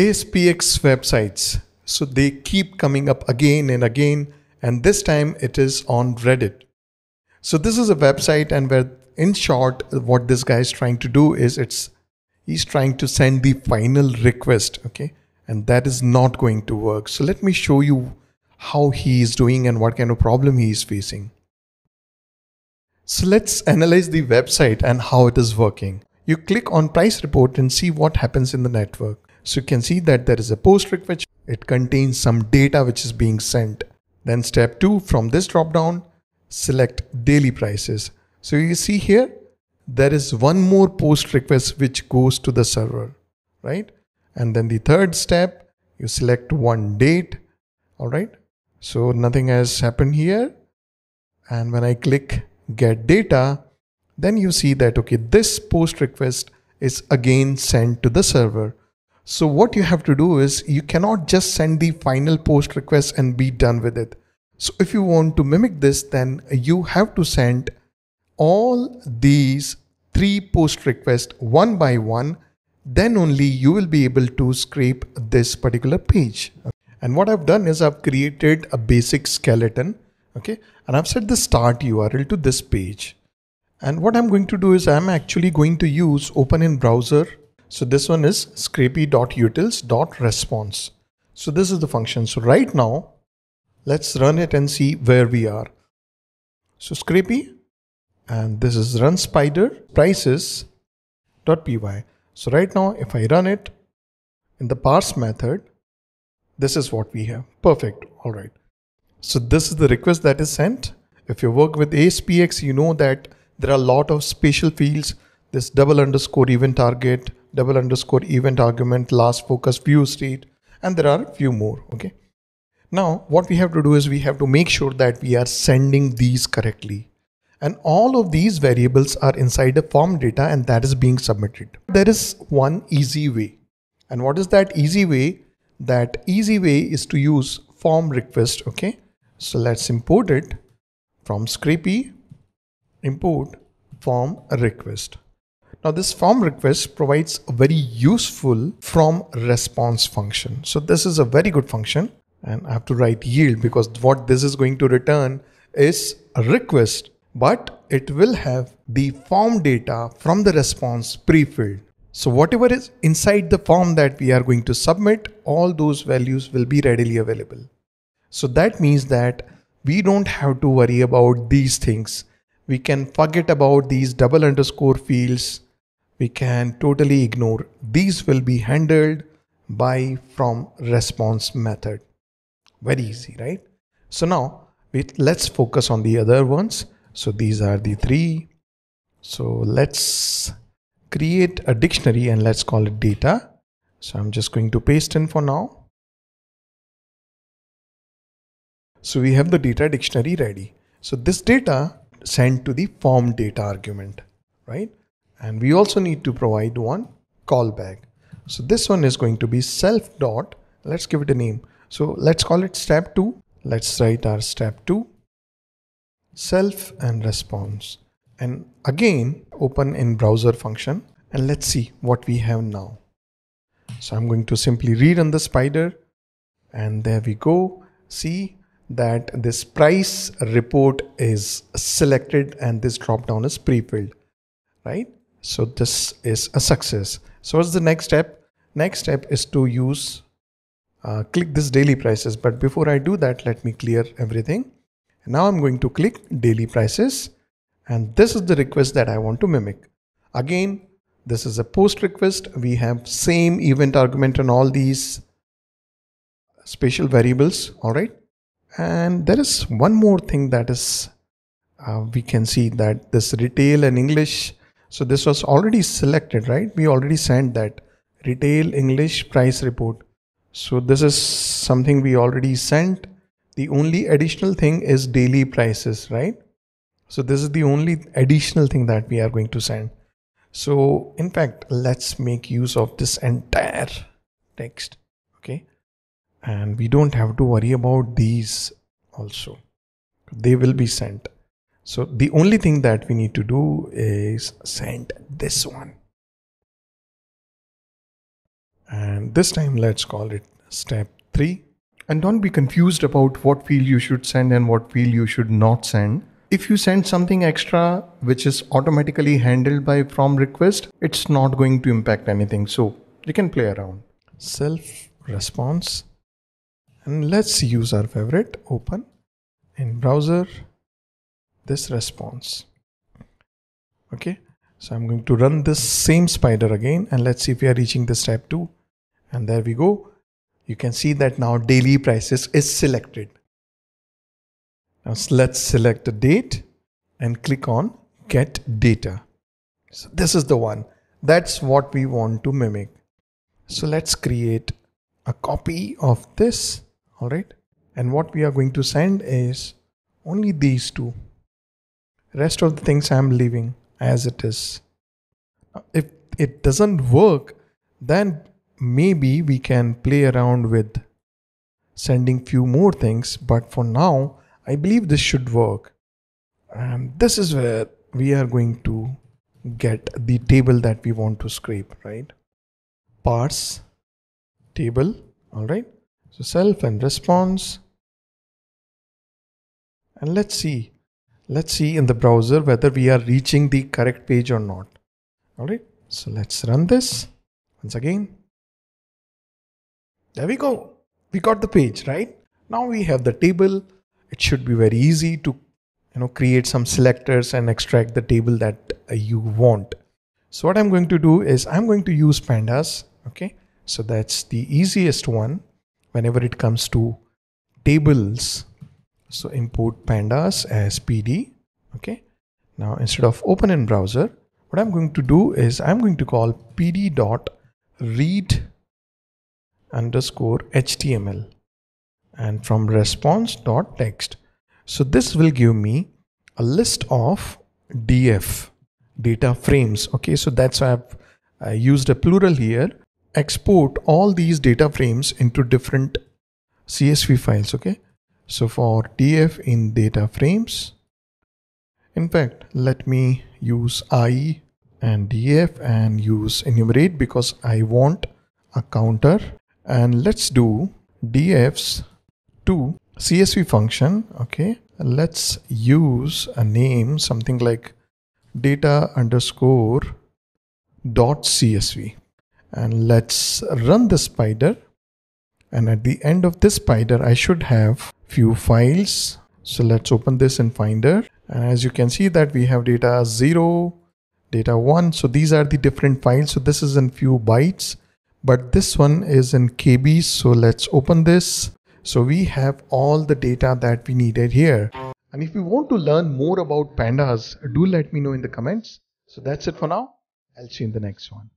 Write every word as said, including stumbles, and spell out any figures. A S P X websites. So they keep coming up again and again, and this time it is on Reddit. So this is a website, and where in short what this guy is trying to do is it's he's trying to send the final request, okay, and that is not going to work. So let me show you how he is doing and what kind of problem he is facing. So let's analyze the website and how it is working. You click on price report and see what happens in the network. So you can see that there is a post request. It contains some data which is being sent. Then step two, from this drop down, select daily prices. So you see here, there is one more post request which goes to the server, right? And then the third step, you select one date. All right. So nothing has happened here. And when I click get data, then you see that, okay, this post request is again sent to the server. So what you have to do is you cannot just send the final post request and be done with it. So if you want to mimic this, then you have to send all these three post requests one by one, then only you will be able to scrape this particular page. And what I've done is I've created a basic skeleton, okay, and I've set the start U R L to this page. And what I'm going to do is I'm actually going to use open in browser. So this one is scrapy dot utils dot response. So this is the function. So right now, let's run it and see where we are. So scrapy, and this is run spider prices.py. So right now, if I run it in the parse method, this is what we have. Perfect. All right. So this is the request that is sent. If you work with A S P X, you know that there are a lot of special fields. This double underscore event target, double underscore event argument, last focus, view state, and there are a few more. Okay. Now what we have to do is we have to make sure that we are sending these correctly. And all of these variables are inside the form data, and that is being submitted. There is one easy way. And what is that easy way? That easy way is to use form request. Okay. So let's import it from scrapy. Import form request. Now this form request provides a very useful from response function. So this is a very good function, and I have to write yield because what this is going to return is a request, but it will have the form data from the response pre-filled. So whatever is inside the form that we are going to submit, all those values will be readily available. So that means that we don't have to worry about these things. We can forget about these double underscore fields. We can totally ignore. These will be handled by from response method. Very easy, right? So now we, let's focus on the other ones. So these are the three. So let's create a dictionary and let's call it data. So I'm just going to paste in for now. So we have the data dictionary ready. So this data sent to the form data argument, right? And we also need to provide one callback. So this one is going to be self dot. Let's give it a name. So let's call it step two. Let's write our step two. Self and response. And again, open in browser function, and let's see what we have now. So I'm going to simply rerun the spider, and there we go. See that this price report is selected and this drop down is pre-filled, right? So this is a success. So what's the next step? Next step is to use, uh, click this daily prices. But before I do that, let me clear everything. And now I'm going to click daily prices, and this is the request that I want to mimic. Again, this is a post request. We have same event argument and all these special variables. All right. And there is one more thing that is, uh, we can see that this retail and English. So this was already selected, right? We already sent that retail English price report. So this is something we already sent. The only additional thing is daily prices, right? So this is the only additional thing that we are going to send. So in fact, let's make use of this entire text. Okay. And we don't have to worry about these also. They will be sent. So the only thing that we need to do is send this one. And this time let's call it step three. And don't be confused about what field you should send and what field you should not send. If you send something extra which is automatically handled by from request, it's not going to impact anything. So you can play around. Self response. And let's use our favorite, open in browser, this response. Okay, so I'm going to run this same spider again and let's see if we are reaching the step two. And there we go. You can see that now daily prices is selected. Now let's select a date and click on get data. So this is the one, that's what we want to mimic. So let's create a copy of this. All right. And what we are going to send is only these two. Rest of the things I'm leaving as it is. If it doesn't work, then maybe we can play around with sending few more things, but for now I believe this should work. And this is where we are going to get the table that we want to scrape, right? Parse table. All right, so self and response, and let's see let's see in the browser whether we are reaching the correct page or not. All right, so let's run this once again. There we go. We got the page, right? Now we have the table. It should be very easy to, you know, create some selectors and extract the table that uh, you want. So what I'm going to do is I'm going to use pandas. Okay. So that's the easiest one whenever it comes to tables. So import pandas as P D. Okay. Now instead of open in browser, what I'm going to do is I'm going to call P D dot read underscore H T M L and from response dot text. So this will give me a list of D F data frames. Okay, so that's why I've uh, used a plural here. Export all these data frames into different C S V files. Okay, so for D F in data frames, in fact, let me use I and D F and use enumerate because I want a counter. And let's do D Fs to C S V function. Okay, let's use a name, something like data underscore dot C S V. And let's run the spider. And at the end of this spider, I should have few files. So let's open this in Finder. And as you can see that we have data zero, data one. So these are the different files. So this is in few bytes. But this one is in K B, so let's open this. So we have all the data that we needed here. And if you want to learn more about pandas, do let me know in the comments. So that's it for now. I'll see you in the next one.